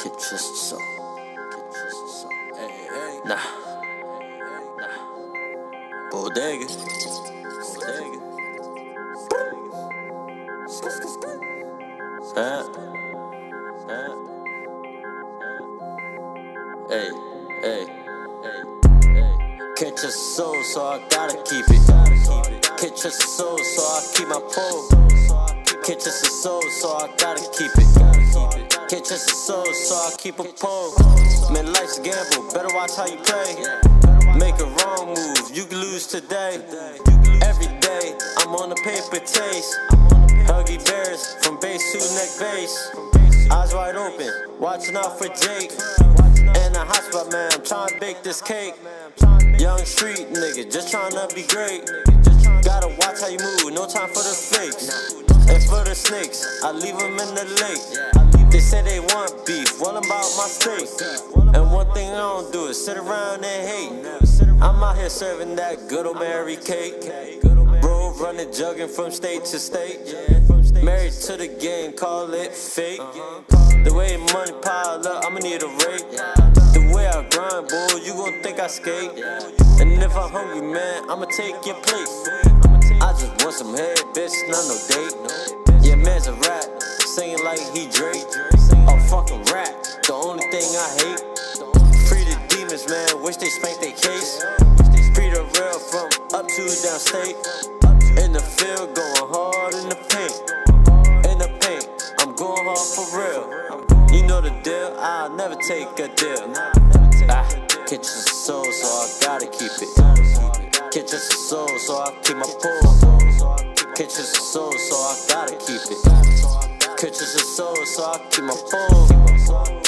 Get just so. Hey, hey. Nah. Nah. Bodega. Bodega. Hey, hey, hey, hey. Catch a soul, so I gotta keep it. Catch a soul, so I keep my pole. Catch a soul, so I gotta keep it. Catch a soul, so I keep a pole. Man, life's a gamble, better watch how you play. Make a wrong move, you can lose today. Every day, I'm on the paper chase. Huggy Bears, from base to neck base. Eyes wide open, watching out for Jake. In a hot spot, man, I'm trying to bake this cake. Young street nigga, just trying to be great. Gotta watch how you move, no time for the fakes. And for the snakes, I leave them in the lake. They say they want beef, well I'm about my steak. And one thing I don't do is sit around and hate. I'm out here serving that good old Mary cake. Bro running, jugging from state to state. Married to the game, call it fake. The way money pile up, I'ma need a rake. The way I grind, boy, you gon' think I skate. And if I'm hungry, man, I'ma take your plate. I just want some head, bitch, not no date. Yeah, man's a rat, singing like he Drake. A fucking rat, the only thing I hate. Free the demons, man, wish they spanked their case. Free the rail from up to downstate. In the field, going hard in the paint. In the paint, I'm going hard for real. You know the deal, I'll never take a deal. Catch a soul, so I gotta keep it. Catch a soul, so I keep my pull. Catch a soul, so I gotta keep it. Catch a soul, so I keep my pull.